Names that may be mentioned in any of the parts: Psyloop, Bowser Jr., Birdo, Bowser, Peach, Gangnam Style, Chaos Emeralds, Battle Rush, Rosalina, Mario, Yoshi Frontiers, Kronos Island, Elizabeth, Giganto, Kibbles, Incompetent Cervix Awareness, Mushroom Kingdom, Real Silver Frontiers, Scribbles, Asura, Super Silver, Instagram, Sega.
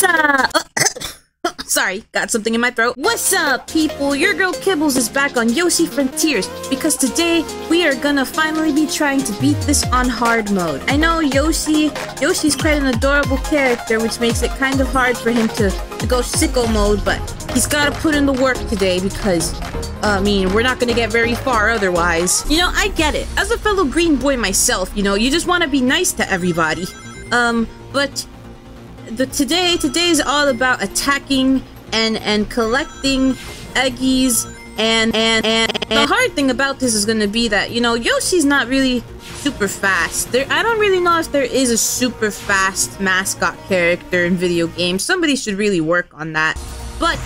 What's up? Sorry, got something in my throat. What's up, people? Your girl Kibbles is back on Yoshi Frontiers because today we are gonna finally be trying to beat this on hard mode. I know Yoshi's quite an adorable character, which makes it kind of hard for him to go sicko mode, but he's gotta put in the work today because, I mean, we're not gonna get very far otherwise. You know, I get it. As a fellow green boy myself, you know, you just wanna be nice to everybody. But today is all about attacking and collecting eggies and the hard thing about this is gonna be that, you know, Yoshi's not really super fast. I don't really know if there is a super fast mascot character in video games. Somebody should really work on that. But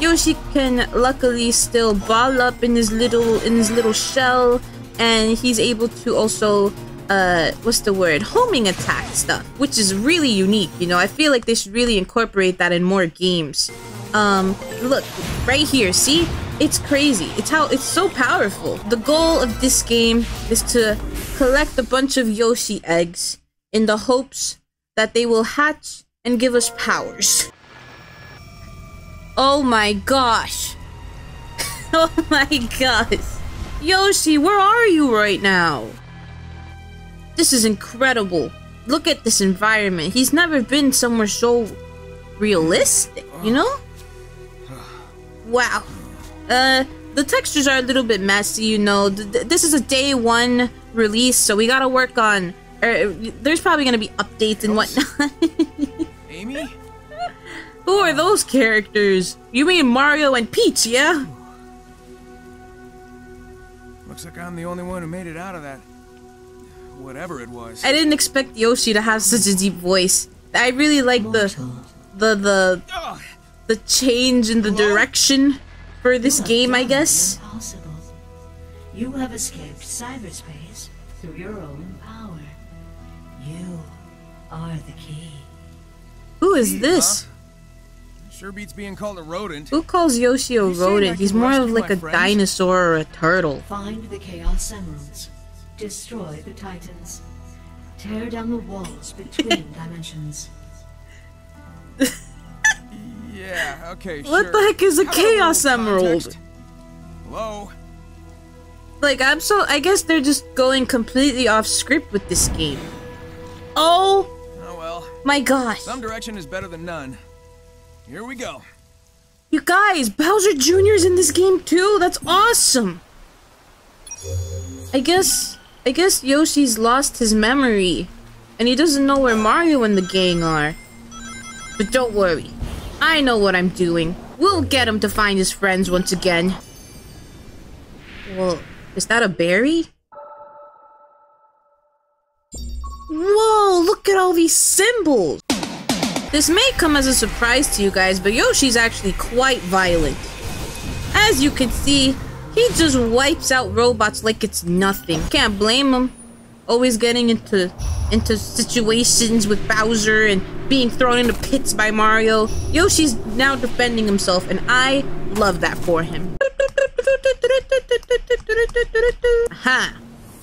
Yoshi can luckily still ball up in his little shell, and he's able to also homing attack stuff, which is really unique. You know, I feel like they should really incorporate that in more games. Look, right here, see? It's crazy. It's so powerful. The goal of this game is to collect a bunch of Yoshi eggs in the hopes that they will hatch and give us powers. Oh my gosh. Oh my gosh. Yoshi, where are you right now? This is incredible. Look at this environment. He's never been somewhere so realistic, you know? Wow. The textures are a little bit messy, you know. This is a day one release, so we gotta work on... there's probably gonna be updates and whatnot. Amy? Who are those characters? You mean Mario and Peach, yeah? Looks like I'm the only one who made it out of that. Whatever it was. I didn't expect Yoshi to have such a deep voice. I really like the change in the direction for this game, I guess. You have escaped cyberspace through your own power. You are the key. Who is this? Sure beats being called a rodent. Who calls Yoshi a rodent? He's more of like a dinosaur or a turtle. Find the Chaos Emeralds. Destroy the Titans. Tear down the walls between dimensions. Yeah, okay, sure. What the heck is a Chaos Emerald? Hello? Like, I guess they're just going completely off script with this game. Oh well. My gosh. Some direction is better than none. Here we go. You guys, Bowser Jr. is in this game too? That's awesome! I guess Yoshi's lost his memory, and he doesn't know where Mario and the gang are. But don't worry, I know what I'm doing. We'll get him to find his friends once again. Whoa, is that a berry? Whoa, look at all these symbols! This may come as a surprise to you guys, but Yoshi's actually quite violent. As you can see, he just wipes out robots like it's nothing. Can't blame him. Always getting into situations with Bowser and being thrown into pits by Mario. Yoshi's now defending himself, and I love that for him. Aha!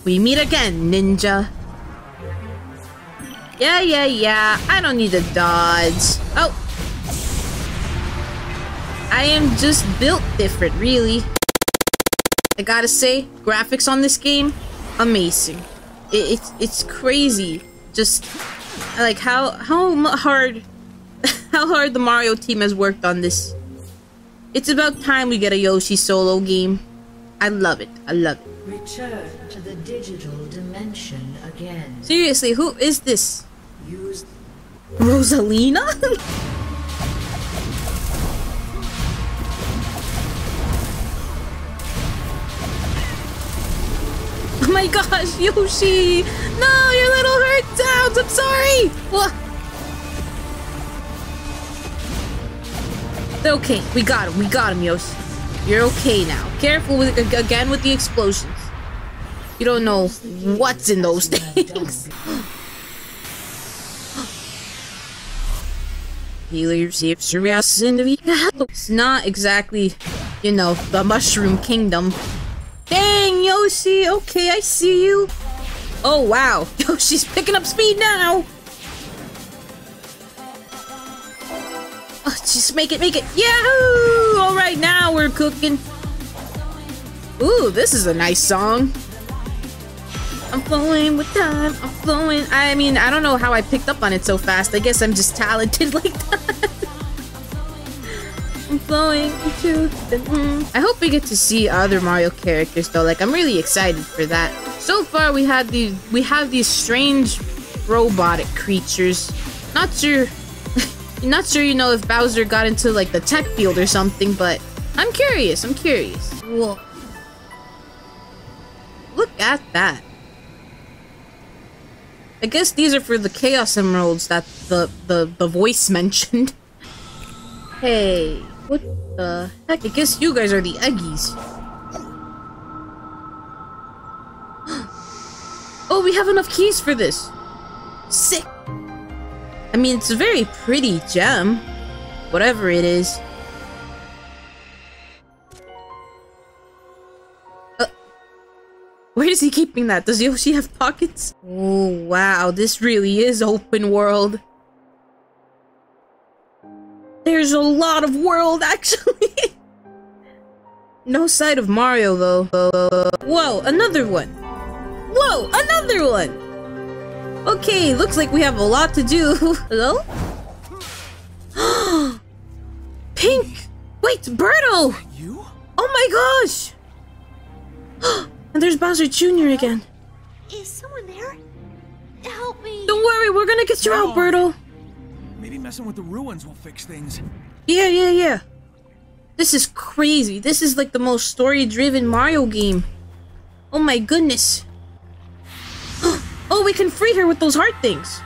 We meet again, ninja. Yeah. I don't need to dodge. Oh! I am just built different, really. I gotta say, graphics on this game, amazing. It's crazy. Just like how hard the Mario team has worked on this. It's about time we get a Yoshi solo game. I love it. Return to the digital dimension again. Seriously, who is this? Rosalina? Oh my gosh, Yoshi! No, your little hurt sounds! I'm sorry! What? Okay, we got him, Yoshi. You're okay now. Careful again with the explosions. You don't know what's in those things. It's not exactly, you know, the Mushroom Kingdom. Dang, Yoshi! Okay, I see you! Oh, wow! Yoshi's picking up speed now! Oh, just make it, make it. Yahoo! All right, now we're cooking. Ooh, this is a nice song. I'm flowing with time. I'm flowing. I mean, I don't know how I picked up on it so fast. I guess I'm just talented like that. I'm flowing into the... I hope we get to see other Mario characters though. Like, I'm really excited for that. So far, we have these strange robotic creatures. Not sure, you know, if Bowser got into like the tech field or something, but I'm curious. Whoa. Look at that. I guess these are for the Chaos Emeralds that the voice mentioned. Hey, what the heck? I guess you guys are the Eggies. Oh, we have enough keys for this. Sick. I mean, it's a very pretty gem, whatever it is. Where is he keeping that? Does Yoshi have pockets? Oh, wow. This really is open world. There's a lot of world, actually. No sight of Mario, though. Whoa, another one. Whoa, another one. Okay, looks like we have a lot to do. Hello? Pink. Wait, Birdo. You? Oh, my gosh. And there's Bowser Jr. again. Is someone there? Help me. Don't worry, we're gonna get you out, Birdo. Maybe messing with the ruins will fix things. Yeah. This is crazy. This is like the most story-driven Mario game. Oh my goodness. Oh, we can free her with those heart things.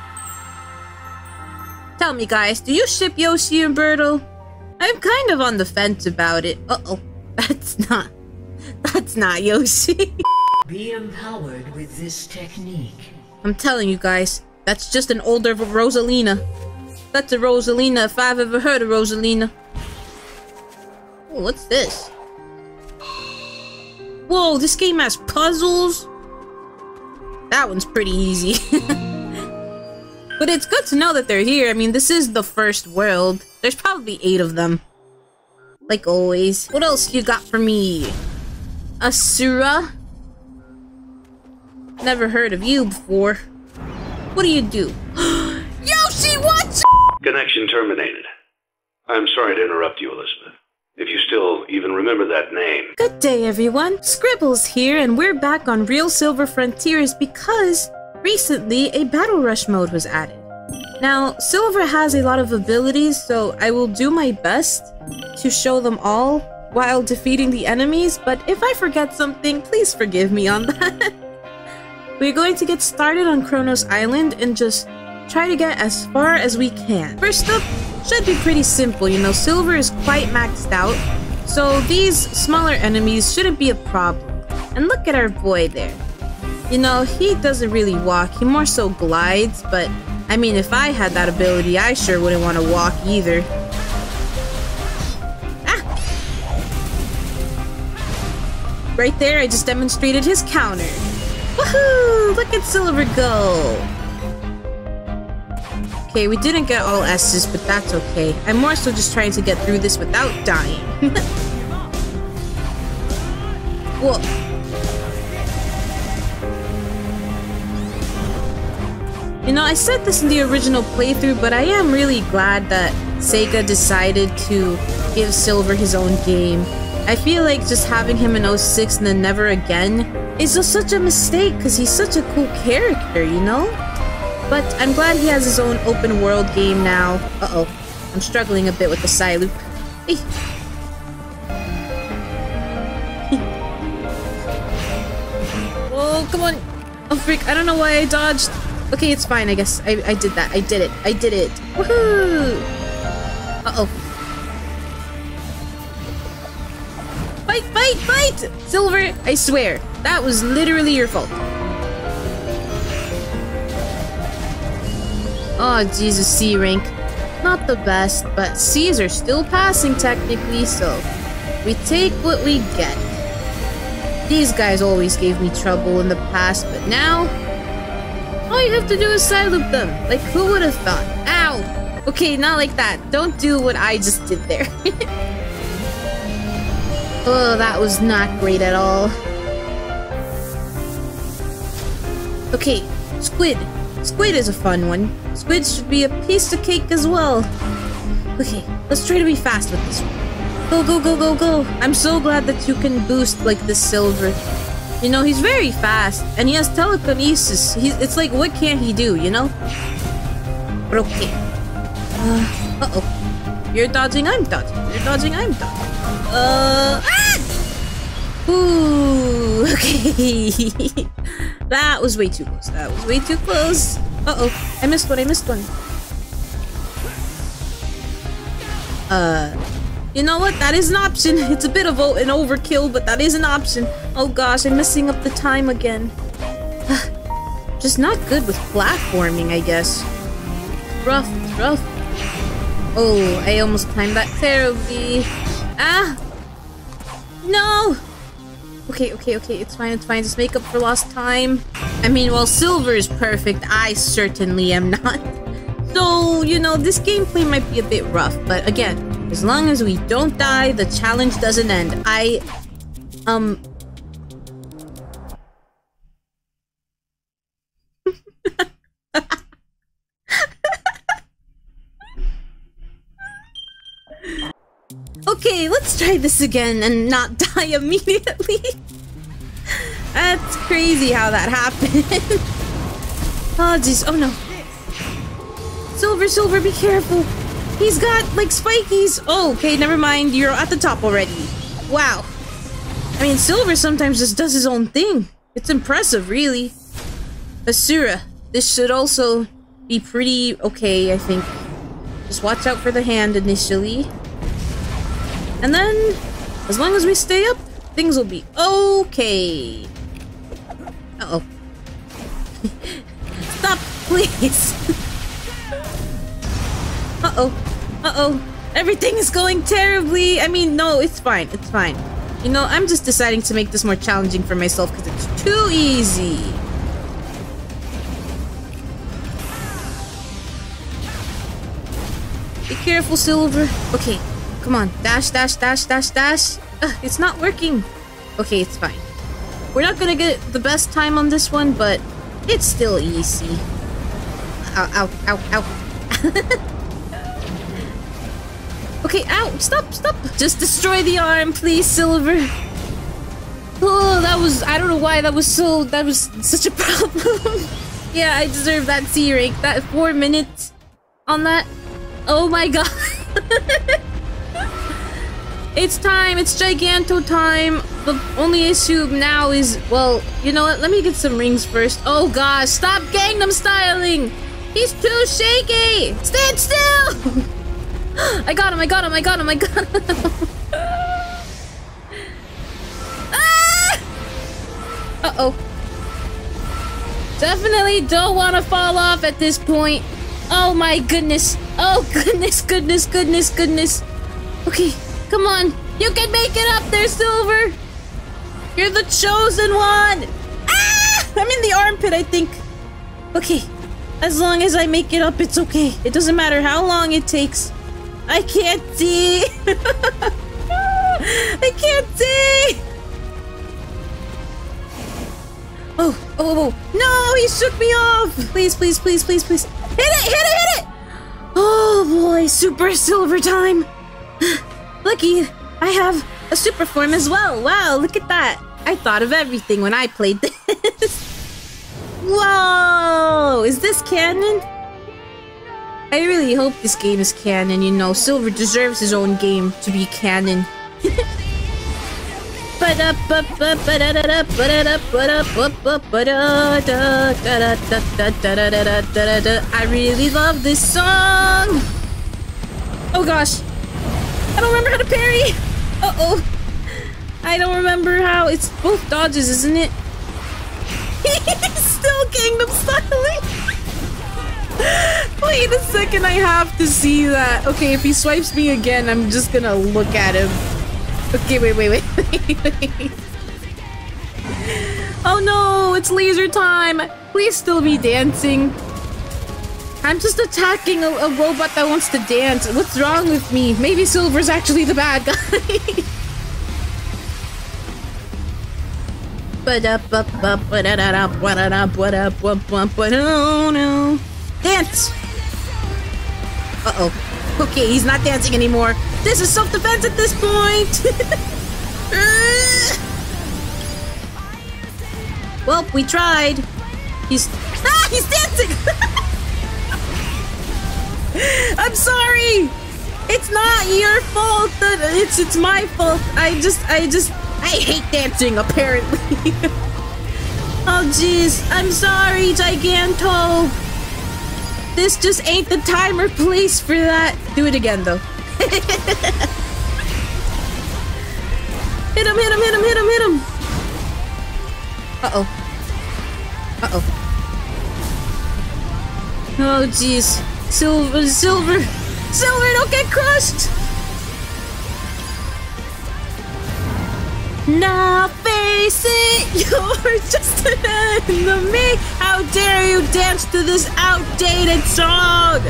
Tell me, guys, do you ship Yoshi and Birdo? I'm kind of on the fence about it. Uh-oh. That's not Yoshi. Be empowered with this technique. I'm telling you guys, that's just an older Rosalina. That's a Rosalina if I've ever heard of Rosalina. Ooh, what's this? Whoa, this game has puzzles. That one's pretty easy. But it's good to know that they're here. I mean, this is the first world. There's probably 8 of them. Like always. What else you got for me? Asura? Never heard of you before. What do you do? Yoshi, what? Connection terminated. I'm sorry to interrupt you, Elizabeth. If you still even remember that name. Good day, everyone. Scribbles here, and we're back on Real Silver Frontiers because recently a Battle Rush mode was added. Now, Silver has a lot of abilities, so I will do my best to show them all while defeating the enemies, but if I forget something, please forgive me on that. We're going to get started on Kronos Island and just try to get as far as we can. First up, should be pretty simple, you know, Silver is quite maxed out, so these smaller enemies shouldn't be a problem. And look at our boy there. You know, he doesn't really walk, he more so glides, but I mean, if I had that ability, I sure wouldn't want to walk either. Right there, I just demonstrated his counter. Woohoo! Look at Silver go! Okay, we didn't get all S's, but that's okay. I'm more so just trying to get through this without dying. Whoa. You know, I said this in the original playthrough, but I am really glad that Sega decided to give Silver his own game. I feel like just having him in 06 and then never again is just such a mistake because he's such a cool character, you know? But I'm glad he has his own open world game now. Uh-oh. I'm struggling a bit with the Psyloop. Hey. Oh, come on. Oh, freak. I don't know why I dodged. Okay, it's fine, I guess. I did that. I did it. Woohoo! Uh-oh. Fight! Silver, I swear, that was literally your fault. Oh, Jesus, C rank. Not the best, but C's are still passing technically, so we take what we get. These guys always gave me trouble in the past, but now all you have to do is Psyloop them. Like, who would have thought? Ow! Okay, not like that. Don't do what I just did there. Oh, that was not great at all. Okay, squid. Squid is a fun one. Squid should be a piece of cake as well. Okay, let's try to be fast with this one. Go, go, go, go, go. I'm so glad that you can boost like the silver. You know, he's very fast and he has telekinesis. It's like, what can't he do, you know? But okay. Uh-oh. You're dodging, I'm dodging. You're dodging, I'm dodging. Ah! Ooh, okay. That was way too close. That was way too close. Uh-oh. I missed one, I missed one. You know what? That is an option. It's a bit of an overkill, but that is an option. Oh gosh, I'm messing up the time again. Just not good with platforming, I guess. Rough, rough. Oh, I almost timed that terribly. Ah! No! Okay, okay, okay. It's fine, it's fine. Just make up for lost time. I mean, while silver is perfect, I certainly am not. So, you know, this gameplay might be a bit rough, but again, as long as we don't die, the challenge doesn't end. Okay, let's try this again and not die immediately. That's crazy how that happened. Oh, jeez. Oh, no. Silver, Silver, be careful. He's got, like, spikies. Oh, okay, never mind. You're at the top already. Wow. I mean, Silver sometimes just does his own thing. It's impressive, really. Asura. This should also be pretty okay, I think. Just watch out for the hand initially. And then, as long as we stay up, things will be okay. Uh-oh. Stop, please. Uh-oh. Uh-oh. Everything is going terribly. I mean, no, it's fine. It's fine. You know, I'm just deciding to make this more challenging for myself because it's too easy. Be careful, Silver. Okay. Come on. Dash, dash, dash, dash, dash. Ugh, it's not working. Okay, it's fine. We're not going to get the best time on this one, but it's still easy. Ow, ow, ow, ow. Okay, ow! Stop, stop! Just destroy the arm, please, Silver. Oh, that was... I don't know why that was so... That was such a problem. Yeah, I deserve that C rank. That 4 minutes on that. Oh my god. It's time. It's Giganto time. The only issue now is... Well, you know what? Let me get some rings first. Oh gosh, stop Gangnam Styling! He's too shaky! Stand still! I got him, I got him, I got him, I got him! Ah! Uh-oh. Definitely don't want to fall off at this point. Oh my goodness. Oh goodness, goodness, goodness, goodness. Okay, come on. You can make it up there, Silver! You're the chosen one! Ah! I'm in the armpit, I think. Okay. As long as I make it up, it's okay. It doesn't matter how long it takes. I can't see! I can't see! Oh, oh, oh, no! He shook me off! Please, please, please, please, please! Hit it, hit it, hit it! Oh boy, Super Silver time! Lucky, I have a super form as well! Wow, look at that! I thought of everything when I played this! Whoa! Is this canon? I really hope this game is canon, you know. Silver deserves his own game to be canon. I really love this song! Oh gosh! I don't remember how to parry! Uh-oh! I don't remember how... It's both dodges, isn't it? He's still Gangnam Styling! Wait a second, I have to see that. Okay, if he swipes me again, I'm just gonna look at him. Okay, wait, wait, wait, wait, wait. Oh no, it's laser time. Please still be dancing. I'm just attacking a robot that wants to dance. What's wrong with me? Maybe Silver's actually the bad guy. Dance! Uh-oh. Okay, he's not dancing anymore. This is self-defense at this point! Well, we tried. He's... Ah! He's dancing! I'm sorry! It's not your fault! It's my fault! I hate dancing, apparently. Oh, jeez. I'm sorry, Giganto. This just ain't the time or place for that. Do it again, though. Hit him, hit him, hit him, hit him, hit him! Uh-oh. Uh-oh. Oh, jeez. Silver, don't get crushed! Now face it, you're just an enemy! How dare you dance to this outdated song!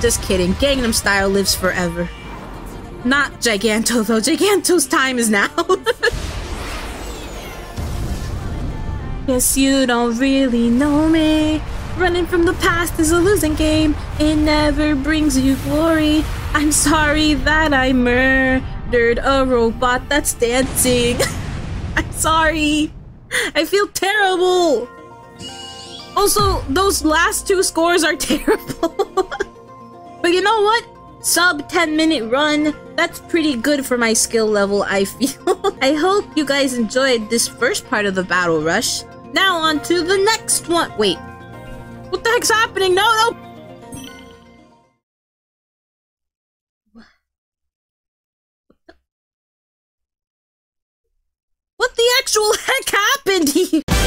Just kidding, Gangnam Style lives forever. Not Giganto, though. Giganto's time is now. Guess you don't really know me. Running from the past is a losing game. It never brings you glory. I'm sorry that I murdered a robot that's dancing. I'm sorry. I feel terrible. Also, those last two scores are terrible. But you know what? Sub 10-minute run. That's pretty good for my skill level, I feel. I hope you guys enjoyed this first part of the Battle Rush. Now on to the next one. Wait. What the heck's happening? No, no! What the actual heck happened here?